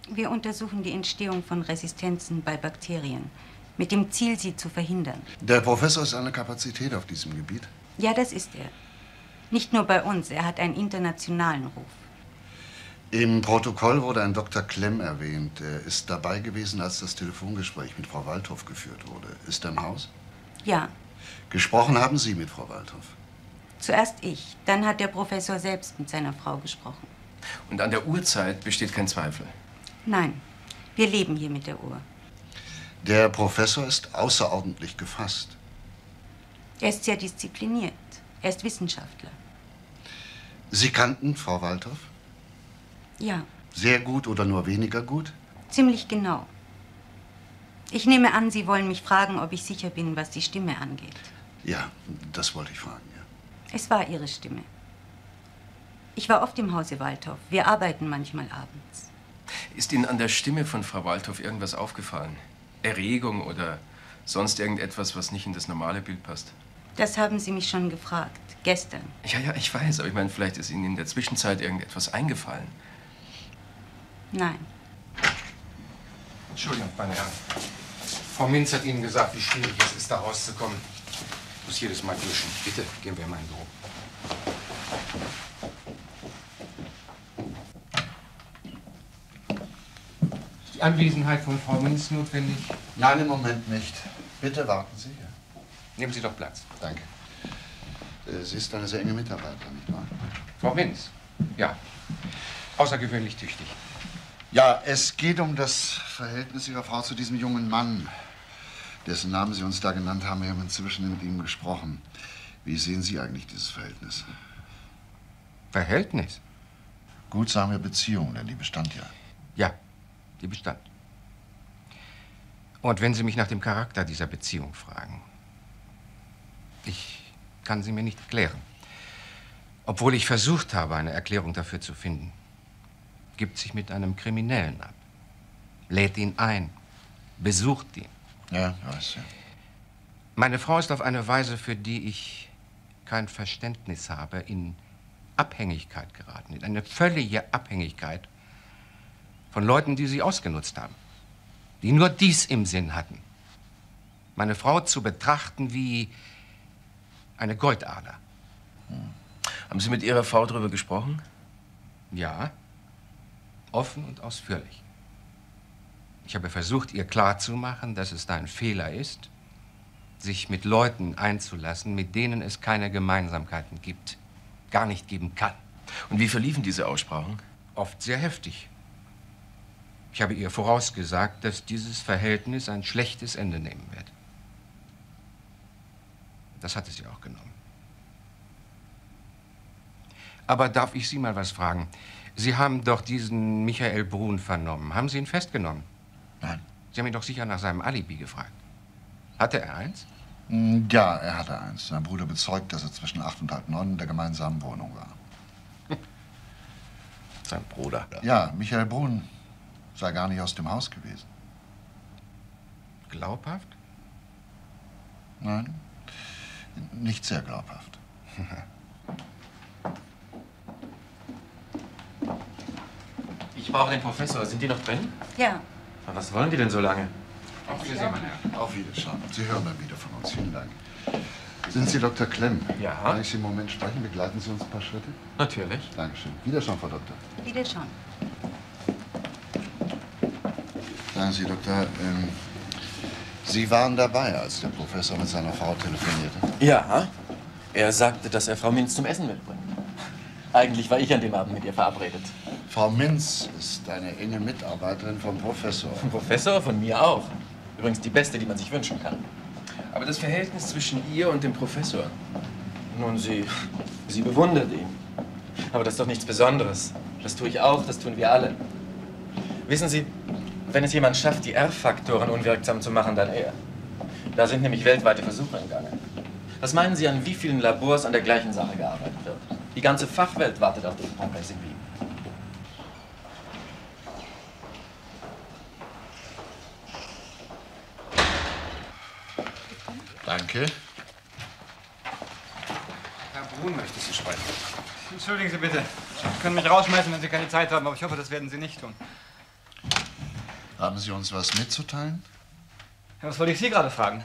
Wir untersuchen die Entstehung von Resistenzen bei Bakterien, mit dem Ziel, sie zu verhindern. Der Professor ist eine Kapazität auf diesem Gebiet? Ja, das ist er. Nicht nur bei uns, er hat einen internationalen Ruf. Im Protokoll wurde ein Dr. Klemm erwähnt. Er ist dabei gewesen, als das Telefongespräch mit Frau Waldhoff geführt wurde. Ist er im Haus? Ja. Gesprochen haben Sie mit Frau Waldhoff? Zuerst ich, dann hat der Professor selbst mit seiner Frau gesprochen. Und an der Uhrzeit besteht kein Zweifel? Nein, wir leben hier mit der Uhr. Der Professor ist außerordentlich gefasst. Er ist sehr diszipliniert. Er ist Wissenschaftler. Sie kannten Frau Waldhoff? Ja. Sehr gut oder nur weniger gut? Ziemlich genau. Ich nehme an, Sie wollen mich fragen, ob ich sicher bin, was die Stimme angeht. Ja, das wollte ich fragen, ja. Es war Ihre Stimme. Ich war oft im Hause Waldhoff. Wir arbeiten manchmal abends. Ist Ihnen an der Stimme von Frau Waldhoff irgendwas aufgefallen? Erregung oder sonst irgendetwas, was nicht in das normale Bild passt? Das haben Sie mich schon gefragt, gestern. Ja, ich weiß, aber ich meine, vielleicht ist Ihnen in der Zwischenzeit irgendetwas eingefallen. Nein. Entschuldigung, meine Herren. Frau Minz hat Ihnen gesagt, wie schwierig es ist, da rauszukommen. Ich muss jedes Mal duschen. Bitte, gehen wir in mein Büro. Anwesenheit von Frau Minz notwendig? Nein, im Moment nicht. Bitte warten Sie hier. Nehmen Sie doch Platz. Danke. Sie ist eine sehr enge Mitarbeiterin, nicht wahr? Frau Minz? Ja. Außergewöhnlich tüchtig. Ja, es geht um das Verhältnis Ihrer Frau zu diesem jungen Mann, dessen Namen Sie uns da genannt haben. Wir haben inzwischen mit ihm gesprochen. Wie sehen Sie eigentlich dieses Verhältnis? Verhältnis? Gut, sagen wir Beziehung, denn die bestand ja. Ja. Die bestand. Und wenn Sie mich nach dem Charakter dieser Beziehung fragen, ich kann sie mir nicht erklären. Obwohl ich versucht habe, eine Erklärung dafür zu finden, gibt sich mit einem Kriminellen ab, lädt ihn ein, besucht ihn. Ja, weiß ja. Meine Frau ist auf eine Weise, für die ich kein Verständnis habe, in Abhängigkeit geraten, in eine völlige Abhängigkeit von Leuten, die sie ausgenutzt haben, die nur dies im Sinn hatten. Meine Frau zu betrachten wie eine Goldader. Hm. Haben Sie mit Ihrer Frau darüber gesprochen? Ja, offen und ausführlich. Ich habe versucht, ihr klarzumachen, dass es da ein Fehler ist, sich mit Leuten einzulassen, mit denen es keine Gemeinsamkeiten gibt, gar nicht geben kann. Und wie verliefen diese Aussprachen? Oft sehr heftig. Ich habe ihr vorausgesagt, dass dieses Verhältnis ein schlechtes Ende nehmen wird. Das hatte sie auch genommen. Aber darf ich Sie mal was fragen? Sie haben doch diesen Michael Bruhn vernommen. Haben Sie ihn festgenommen? Nein. Sie haben ihn doch sicher nach seinem Alibi gefragt. Hatte er eins? Ja, er hatte eins. Sein Bruder bezeugt, dass er zwischen 8 und halb 9 in der gemeinsamen Wohnung war. Sein Bruder? Ja, Michael Bruhn. Sei gar nicht aus dem Haus gewesen. Glaubhaft? Nein, nicht sehr glaubhaft. Ich brauche den Professor. Sind die noch drin? Ja. Na, was wollen die denn so lange? Auf Wiedersehen, meine Herren. Auf Wiedersehen. Sie hören dann wieder von uns. Vielen Dank. Sind Sie Dr. Klemm? Ja. Kann ich Sie im Moment sprechen? Begleiten Sie uns ein paar Schritte? Natürlich. Dankeschön. Wiedersehen, Frau Doktor. Wiedersehen. Sagen Sie, Doktor, Sie waren dabei, als der Professor mit seiner Frau telefonierte? Ja, er sagte, dass er Frau Minz zum Essen mitbringt. Eigentlich war ich an dem Abend mit ihr verabredet. Frau Minz ist eine enge Mitarbeiterin vom Professor. Vom Professor? Von mir auch. Übrigens die beste, die man sich wünschen kann. Aber das Verhältnis zwischen ihr und dem Professor? Nun, sie bewundert ihn. Aber das ist doch nichts Besonderes. Das tue ich auch, das tun wir alle. Wissen Sie, wenn es jemand schafft, die R-Faktoren unwirksam zu machen, dann er. Da sind nämlich weltweite Versuche im Gange. Was meinen Sie, an wie vielen Labors an der gleichen Sache gearbeitet wird? Die ganze Fachwelt wartet auf den Kongress in Wien. Danke. Herr Bruhn möchte Sie sprechen. Entschuldigen Sie bitte. Sie können mich rausschmeißen, wenn Sie keine Zeit haben, aber ich hoffe, das werden Sie nicht tun. Haben Sie uns was mitzuteilen? Ja, was wollte ich Sie gerade fragen?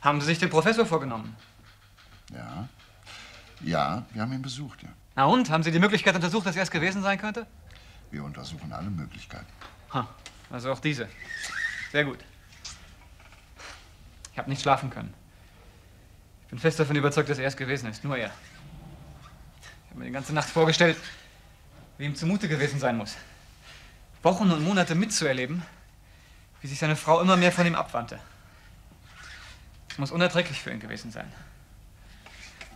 Haben Sie sich den Professor vorgenommen? Ja. Ja, wir haben ihn besucht, ja. Na und? Haben Sie die Möglichkeit untersucht, dass er es gewesen sein könnte? Wir untersuchen alle Möglichkeiten. Ha, also auch diese. Sehr gut. Ich habe nicht schlafen können. Ich bin fest davon überzeugt, dass er es gewesen ist. Nur er. Ich habe mir die ganze Nacht vorgestellt, wie ihm zumute gewesen sein muss. Wochen und Monate mitzuerleben, wie sich seine Frau immer mehr von ihm abwandte. Es muss unerträglich für ihn gewesen sein.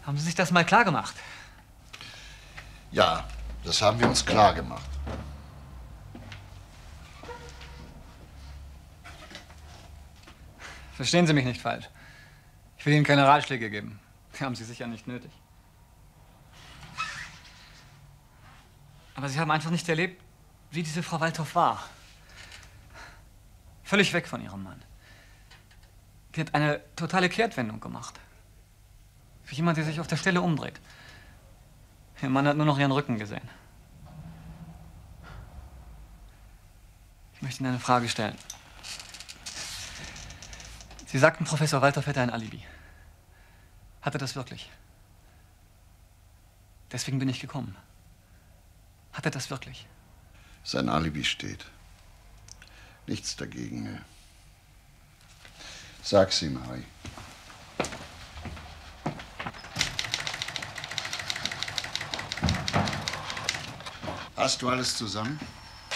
Haben Sie sich das mal klar gemacht? Ja, das haben wir uns klar gemacht. Verstehen Sie mich nicht falsch. Ich will Ihnen keine Ratschläge geben. Die haben Sie sicher nicht nötig. Aber Sie haben einfach nicht erlebt, wie diese Frau Waldhoff war. Völlig weg von ihrem Mann. Die hat eine totale Kehrtwendung gemacht. Wie jemand, der sich auf der Stelle umdreht. Ihr Mann hat nur noch ihren Rücken gesehen. Ich möchte Ihnen eine Frage stellen. Sie sagten, Professor Waldhoff hätte ein Alibi. Hat er das wirklich? Deswegen bin ich gekommen. Hat er das wirklich? Sein Alibi steht. Nichts dagegen. Sag's ihm, Harry. Hast du alles zusammen?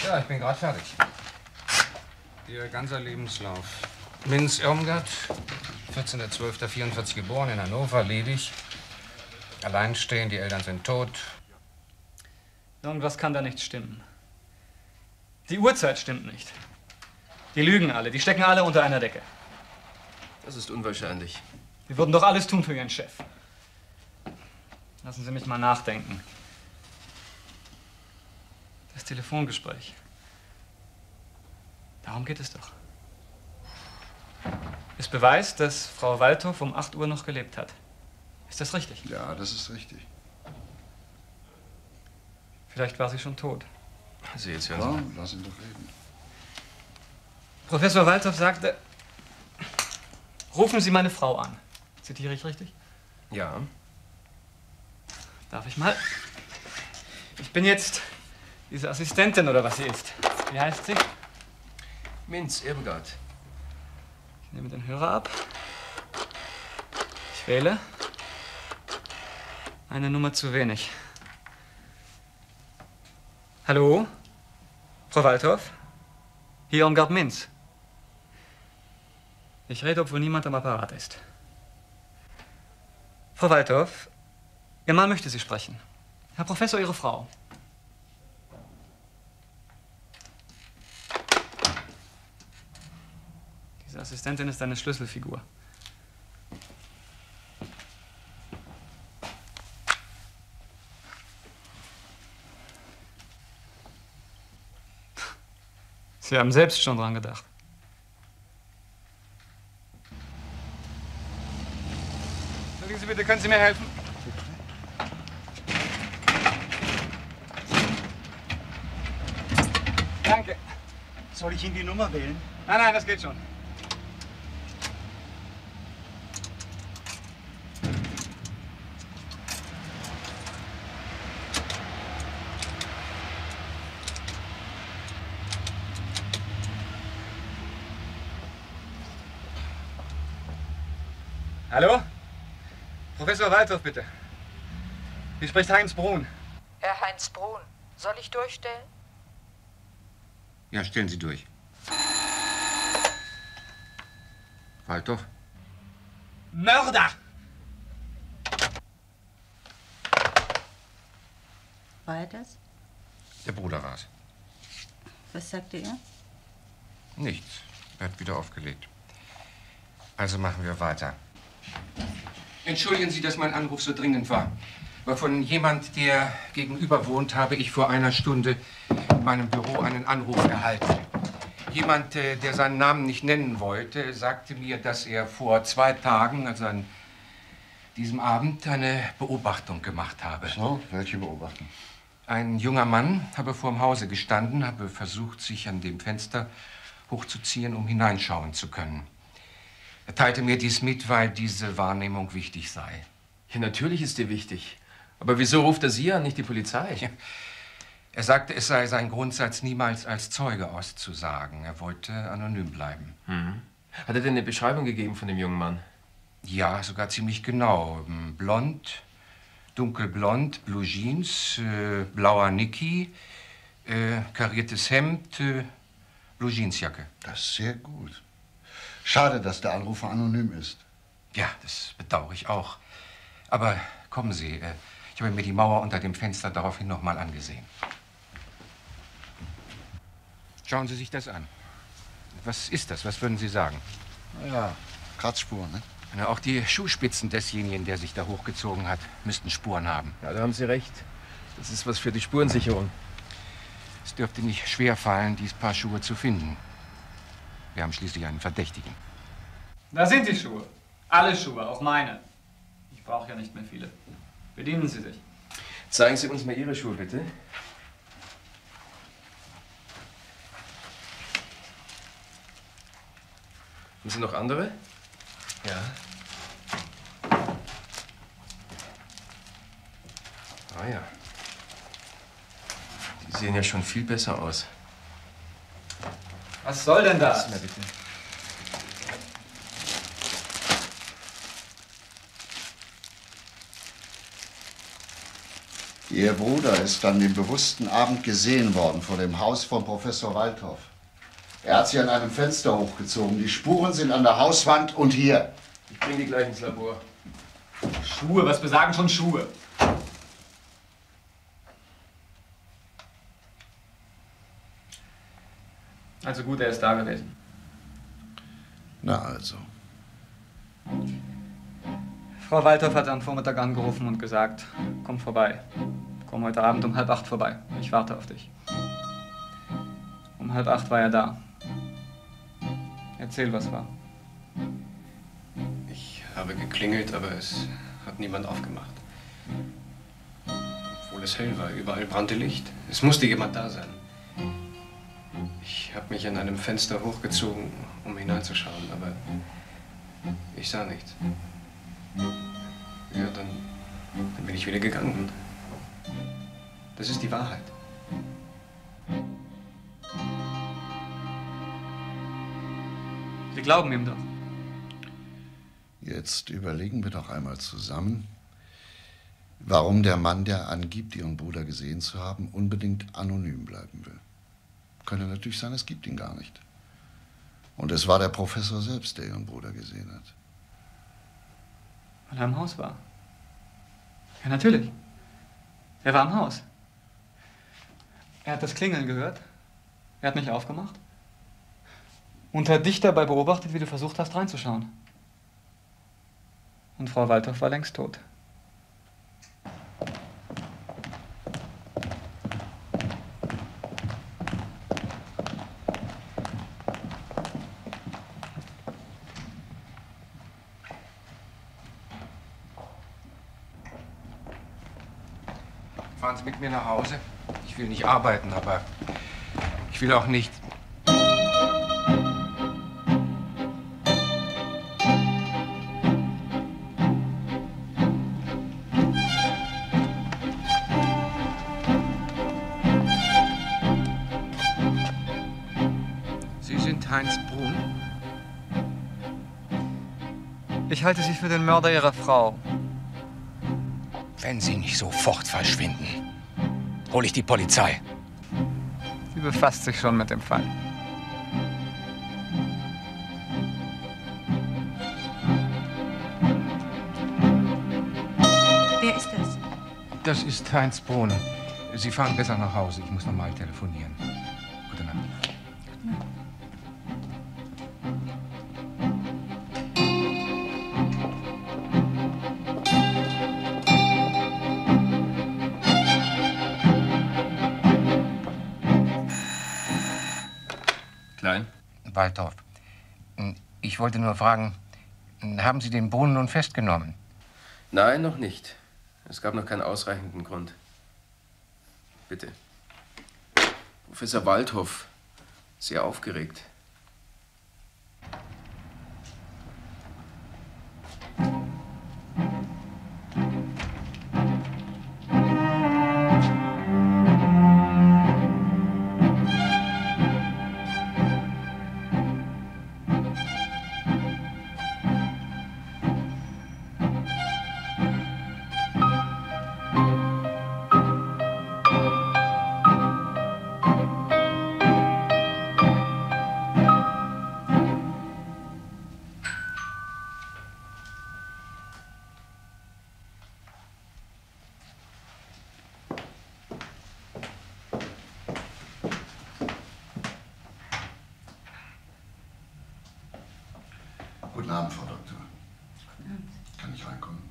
Ja, ich bin gerade fertig. Ihr ganzer Lebenslauf. Minz Irmgard, 14.12.44 geboren, in Hannover, ledig. Alleinstehend, die Eltern sind tot. Nun, was kann da nicht stimmen? Die Uhrzeit stimmt nicht. Die lügen alle, die stecken alle unter einer Decke. Das ist unwahrscheinlich. Wir würden doch alles tun für Ihren Chef. Lassen Sie mich mal nachdenken. Das Telefongespräch. Darum geht es doch. Es beweist, dass Frau Waldhoff um 8 Uhr noch gelebt hat. Ist das richtig? Ja, das ist richtig. Vielleicht war sie schon tot. Sie jetzt hören Sie. Warum? Lass ihn doch reden. Professor Waldhoff sagte, rufen Sie meine Frau an. Zitiere ich richtig? Ja. Darf ich mal? Ich bin jetzt diese Assistentin oder was sie ist. Wie heißt sie? Minz Irmgard. Ich nehme den Hörer ab. Ich wähle. Eine Nummer zu wenig. Hallo? Frau Waldhoff? Hier Irmgard Minz. Ich rede, obwohl niemand am Apparat ist. Frau Waldhoff, Ihr Mann möchte Sie sprechen. Herr Professor, Ihre Frau. Diese Assistentin ist eine Schlüsselfigur. Sie haben selbst schon dran gedacht. Entschuldigen Sie bitte, können Sie mir helfen? Danke. Soll ich Ihnen die Nummer wählen? Nein, nein, das geht schon. Hallo? Professor Waldhoff, bitte. Hier spricht Heinz Bruhn. Herr Heinz Bruhn, soll ich durchstellen? Ja, stellen Sie durch. Waldhoff? Mörder! War er das? Der Bruder war's. Was sagte er? Nichts. Er hat wieder aufgelegt. Also machen wir weiter. Entschuldigen Sie, dass mein Anruf so dringend war. Aber von jemand, der gegenüber wohnt, habe ich vor einer Stunde in meinem Büro einen Anruf erhalten. Jemand, der seinen Namen nicht nennen wollte, sagte mir, dass er vor 2 Tagen, also an diesem Abend, eine Beobachtung gemacht habe. So, welche Beobachtung? Ein junger Mann habe vor dem Hause gestanden, habe versucht, sich an dem Fenster hochzuziehen, um hineinschauen zu können. Er teilte mir dies mit, weil diese Wahrnehmung wichtig sei. Ja, natürlich ist die wichtig. Aber wieso ruft er Sie an, nicht die Polizei? Ja. Er sagte, es sei sein Grundsatz, niemals als Zeuge auszusagen. Er wollte anonym bleiben. Mhm. Hat er denn eine Beschreibung gegeben von dem jungen Mann? Ja, sogar ziemlich genau. Blond, dunkelblond, Blue Jeans, blauer Nicky, kariertes Hemd, Blue Jeansjacke. Das ist sehr gut. Schade, dass der Anrufer anonym ist. Ja, das bedauere ich auch. Aber kommen Sie, ich habe mir die Mauer unter dem Fenster daraufhin noch mal angesehen. Schauen Sie sich das an. Was ist das? Was würden Sie sagen? Ja, Kratzspuren, ne? Na, auch die Schuhspitzen desjenigen, der sich da hochgezogen hat, müssten Spuren haben. Ja, da haben Sie recht. Das ist was für die Spurensicherung. Es dürfte nicht schwer fallen, dies Paar Schuhe zu finden. Wir haben schließlich einen Verdächtigen. Da sind die Schuhe. Alle Schuhe, auch meine. Ich brauche ja nicht mehr viele. Bedienen Sie sich. Zeigen Sie uns mal Ihre Schuhe, bitte. Haben Sie noch andere? Ja. Ah ja. Die sehen ja schon viel besser aus. Was soll denn das? Na, bitte. Ihr Bruder ist an dem bewussten Abend gesehen worden vor dem Haus von Professor Waldhoff. Er hat sie an einem Fenster hochgezogen. Die Spuren sind an der Hauswand und hier. Ich bringe die gleich ins Labor. Schuhe, was besagen schon Schuhe? Also gut, er ist da gewesen. Na also. Frau Waldhoff hat am Vormittag angerufen und gesagt, komm vorbei. Komm heute Abend um 7:30 vorbei. Ich warte auf dich. Um 7:30 war er da. Erzähl, was war. Ich habe geklingelt, aber es hat niemand aufgemacht. Obwohl es hell war, überall brannte Licht. Es musste jemand da sein. Ich habe mich an einem Fenster hochgezogen, um hineinzuschauen, aber ich sah nichts. Ja, dann bin ich wieder gegangen. Das ist die Wahrheit. Sie glauben ihm doch. Jetzt überlegen wir doch einmal zusammen, warum der Mann, der angibt, Ihren Bruder gesehen zu haben, unbedingt anonym bleiben will. Könnte natürlich sein, es gibt ihn gar nicht. Und es war der Professor selbst, der Ihren Bruder gesehen hat. Weil er im Haus war. Ja, natürlich. Er war im Haus. Er hat das Klingeln gehört. Er hat mich aufgemacht. Und hat dich dabei beobachtet, wie du versucht hast, reinzuschauen. Und Frau Waldhoff war längst tot. Fahren Sie mit mir nach Hause. Ich will nicht arbeiten, aber ich will auch nicht... Bruhn? Ich halte Sie für den Mörder Ihrer Frau. Wenn Sie nicht sofort verschwinden, hole ich die Polizei. Sie befasst sich schon mit dem Fall. Wer ist das? Das ist Heinz Bruhn. Sie fahren besser nach Hause. Ich muss noch mal telefonieren. Gute Nacht. Klein? Balthoff. Ich wollte nur fragen, haben Sie den Brunnen nun festgenommen? Nein, noch nicht. Es gab noch keinen ausreichenden Grund. Bitte. Professor Waldhoff, sehr aufgeregt. Guten Abend, Frau Doktor. Guten Abend. Kann ich reinkommen?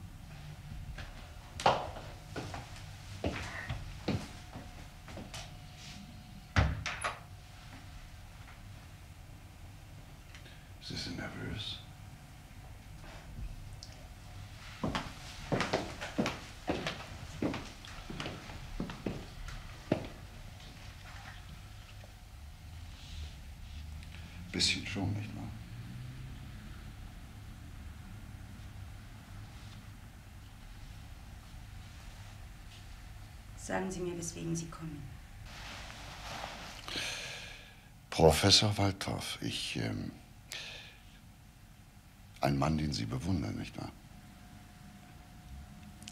Sie sind nervös. Bisschen schon, nicht wahr? Sagen Sie mir, weswegen Sie kommen. Professor Waldhoff, ich... ein Mann, den Sie bewundern, nicht wahr?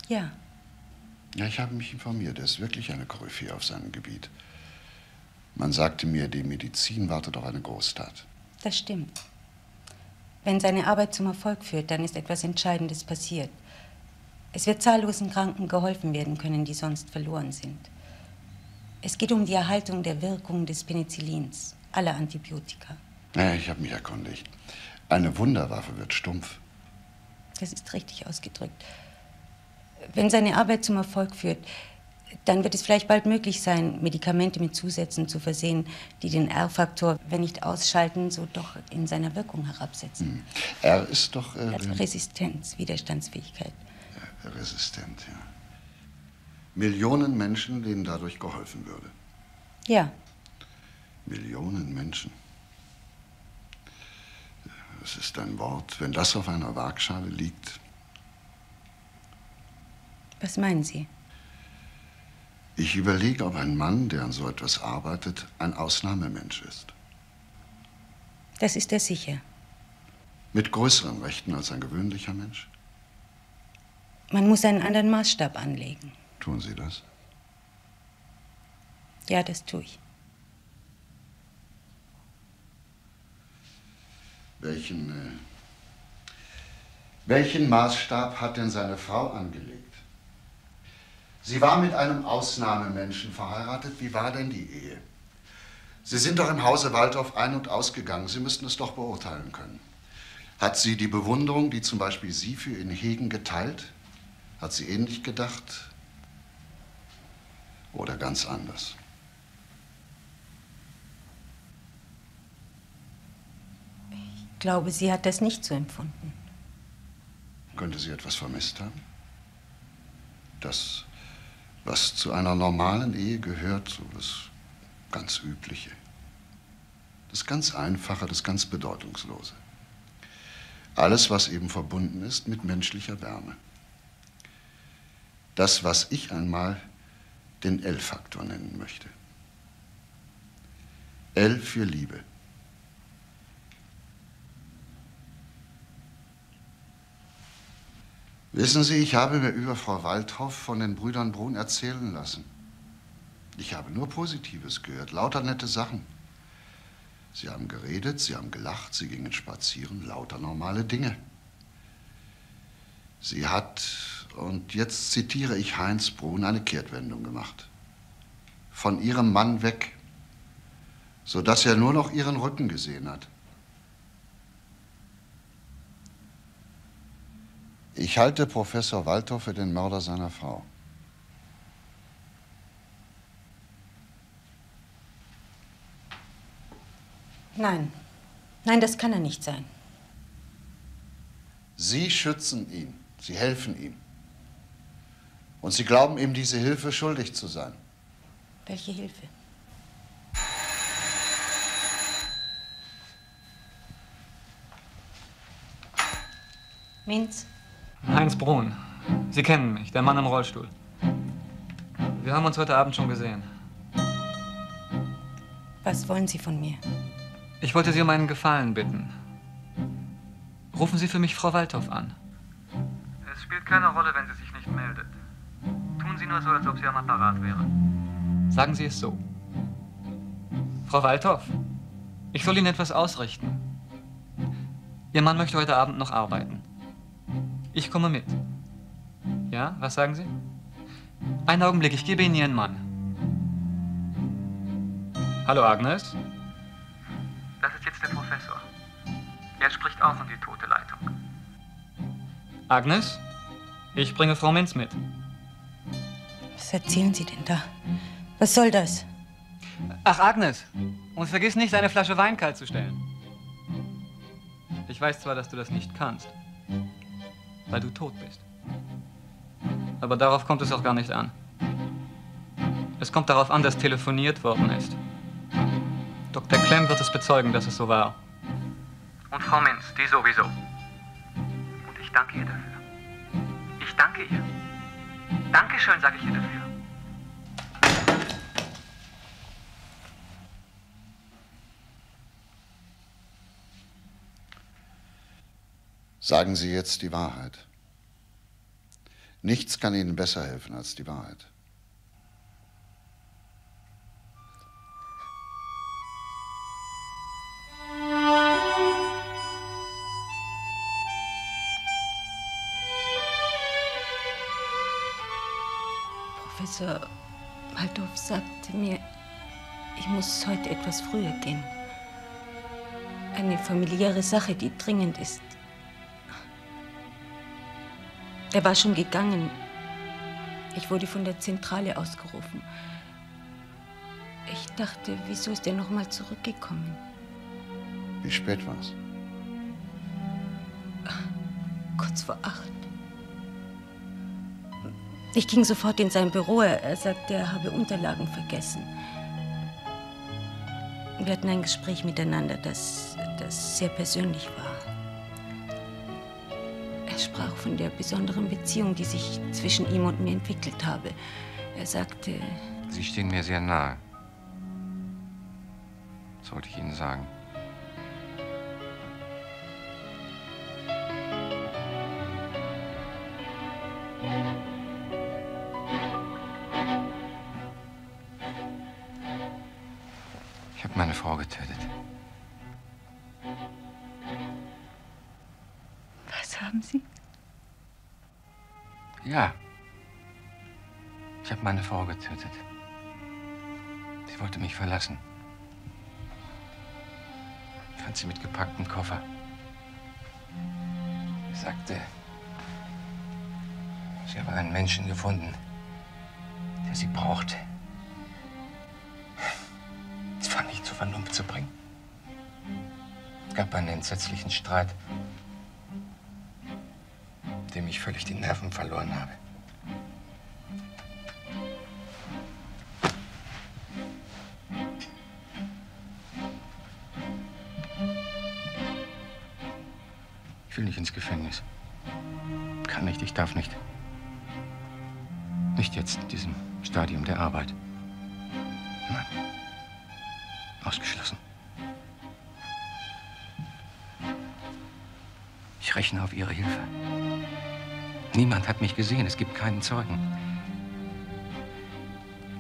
Ja. Ja, ich habe mich informiert. Er ist wirklich eine Koryphäe auf seinem Gebiet. Man sagte mir, die Medizin wartet auf eine Großtat. Das stimmt. Wenn seine Arbeit zum Erfolg führt, dann ist etwas Entscheidendes passiert. Es wird zahllosen Kranken geholfen werden können, die sonst verloren sind. Es geht um die Erhaltung der Wirkung des Penicillins, aller Antibiotika. Naja, ich habe mich erkundigt. Eine Wunderwaffe wird stumpf. Das ist richtig ausgedrückt. Wenn seine Arbeit zum Erfolg führt, dann wird es vielleicht bald möglich sein, Medikamente mit Zusätzen zu versehen, die den R-Faktor, wenn nicht ausschalten, so doch in seiner Wirkung herabsetzen. R ist doch... Resistenz, Widerstandsfähigkeit. Resistent, ja. Millionen Menschen, denen dadurch geholfen würde. Ja. Millionen Menschen. Es ist ein Wort, wenn das auf einer Waagschale liegt. Was meinen Sie? Ich überlege, ob ein Mann, der an so etwas arbeitet, ein Ausnahmemensch ist. Das ist er sicher. Mit größeren Rechten als ein gewöhnlicher Mensch? Man muss einen anderen Maßstab anlegen. Tun Sie das? Ja, das tue ich. Welchen Maßstab hat denn seine Frau angelegt? Sie war mit einem Ausnahmemenschen verheiratet. Wie war denn die Ehe? Sie sind doch im Hause Waldhoff ein- und ausgegangen. Sie müssten es doch beurteilen können. Hat sie die Bewunderung, die zum Beispiel Sie für ihn hegen, geteilt? Hat sie ähnlich gedacht? Oder ganz anders? Ich glaube, sie hat das nicht so empfunden. Könnte sie etwas vermisst haben? Das, was zu einer normalen Ehe gehört, so das ganz Übliche. Das ganz Einfache, das ganz Bedeutungslose. Alles, was eben verbunden ist mit menschlicher Wärme. Das, was ich einmal den L-Faktor nennen möchte. L für Liebe. Wissen Sie, ich habe mir über Frau Waldhoff von den Brüdern Bruhn erzählen lassen. Ich habe nur Positives gehört, lauter nette Sachen. Sie haben geredet, sie haben gelacht, sie gingen spazieren, lauter normale Dinge. Sie hat, und jetzt zitiere ich Heinz Bruhn, eine Kehrtwendung gemacht. Von ihrem Mann weg, sodass er nur noch ihren Rücken gesehen hat. Ich halte Professor Waldhoff für den Mörder seiner Frau. Nein. Nein, das kann er nicht sein. Sie schützen ihn. Sie helfen ihm. Und Sie glauben ihm diese Hilfe schuldig zu sein. Welche Hilfe? Minz? Heinz Bruhn. Sie kennen mich, der Mann im Rollstuhl. Wir haben uns heute Abend schon gesehen. Was wollen Sie von mir? Ich wollte Sie um einen Gefallen bitten. Rufen Sie für mich Frau Waldhoff an. Es spielt keine Rolle, wenn sie sich nicht meldet. Tun Sie nur so, als ob sie am Apparat wäre. Sagen Sie es so. Frau Waldhoff, ich soll Ihnen etwas ausrichten. Ihr Mann möchte heute Abend noch arbeiten. Ich komme mit. Ja, was sagen Sie? Einen Augenblick, ich gebe Ihnen Ihren Mann. Hallo, Agnes. Das ist jetzt der Professor. Er spricht auch in die tote Leitung. Agnes, ich bringe Frau Minz mit. Was erzählen Sie denn da? Was soll das? Ach, Agnes, und vergiss nicht, eine Flasche Wein kalt zu stellen. Ich weiß zwar, dass du das nicht kannst, weil du tot bist. Aber darauf kommt es auch gar nicht an. Es kommt darauf an, dass telefoniert worden ist. Dr. Klemm wird es bezeugen, dass es so war. Und Frau Minz, die sowieso. Und ich danke ihr dafür. Ich danke ihr. Dankeschön, sage ich ihr dafür. Sagen Sie jetzt die Wahrheit. Nichts kann Ihnen besser helfen als die Wahrheit. Professor Waldhoff sagte mir, ich muss heute etwas früher gehen. Eine familiäre Sache, die dringend ist. Er war schon gegangen. Ich wurde von der Zentrale ausgerufen. Ich dachte, wieso ist er noch mal zurückgekommen? Wie spät war's? Kurz vor 8. Ich ging sofort in sein Büro. Er sagte, er habe Unterlagen vergessen. Wir hatten ein Gespräch miteinander, das sehr persönlich war. Er sprach von der besonderen Beziehung, die sich zwischen ihm und mir entwickelt habe. Er sagte... Sie stehen mir sehr nahe. Das wollte ich Ihnen sagen. Ich habe meine Frau getötet. Haben Sie? Ja. Ich habe meine Frau getötet. Sie wollte mich verlassen. Ich fand sie mit gepacktem Koffer. Sie sagte, sie habe einen Menschen gefunden, der sie brauchte. Es war nicht zur Vernunft zu bringen. Es gab einen entsetzlichen Streit, dem ich völlig die Nerven verloren habe. Ich will nicht ins Gefängnis. Kann nicht, ich darf nicht. Nicht jetzt in diesem Stadium der Arbeit. Nein. Ausgeschlossen. Ich rechne auf Ihre Hilfe. Niemand hat mich gesehen, es gibt keinen Zeugen.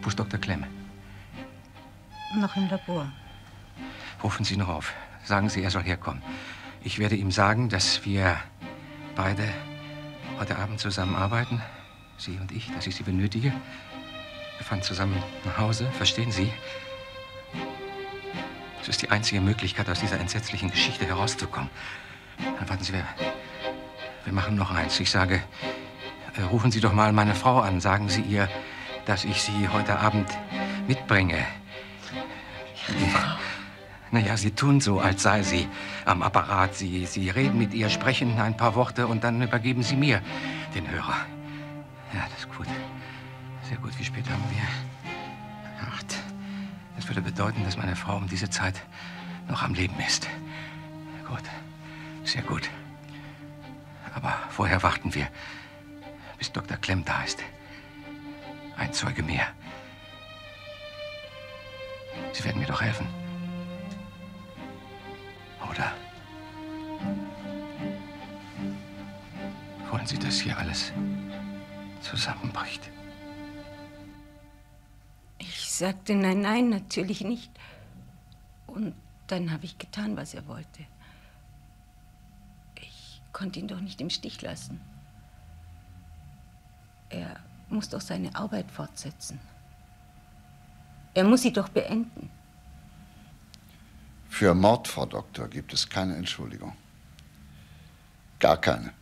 Wo ist Dr. Klemm? Noch im Labor. Rufen Sie noch auf. Sagen Sie, er soll herkommen. Ich werde ihm sagen, dass wir beide heute Abend zusammen arbeiten. Sie und ich, dass ich Sie benötige. Wir fahren zusammen nach Hause, verstehen Sie? Es ist die einzige Möglichkeit, aus dieser entsetzlichen Geschichte herauszukommen. Dann warten Sie, wir machen noch eins. Ich sage, rufen Sie doch mal meine Frau an. Sagen Sie ihr, dass ich sie heute Abend mitbringe. Ja, Naja, Sie tun so, als sei sie am Apparat. Sie reden mit ihr, sprechen ein paar Worte und dann übergeben Sie mir den Hörer. Ja, das ist gut. Sehr gut, wie spät haben wir? 8. Das würde bedeuten, dass meine Frau um diese Zeit noch am Leben ist. Gut, sehr gut. Aber vorher warten wir, bis Dr. Klemm da ist. Ein Zeuge mehr. Sie werden mir doch helfen. Oder? Wollen Sie, dass hier alles zusammenbricht? Ich sagte nein, nein, natürlich nicht. Und dann habe ich getan, was er wollte. Ich konnte ihn doch nicht im Stich lassen. Er muss doch seine Arbeit fortsetzen. Er muss sie doch beenden. Für Mord, Frau Doktor, gibt es keine Entschuldigung. Gar keine.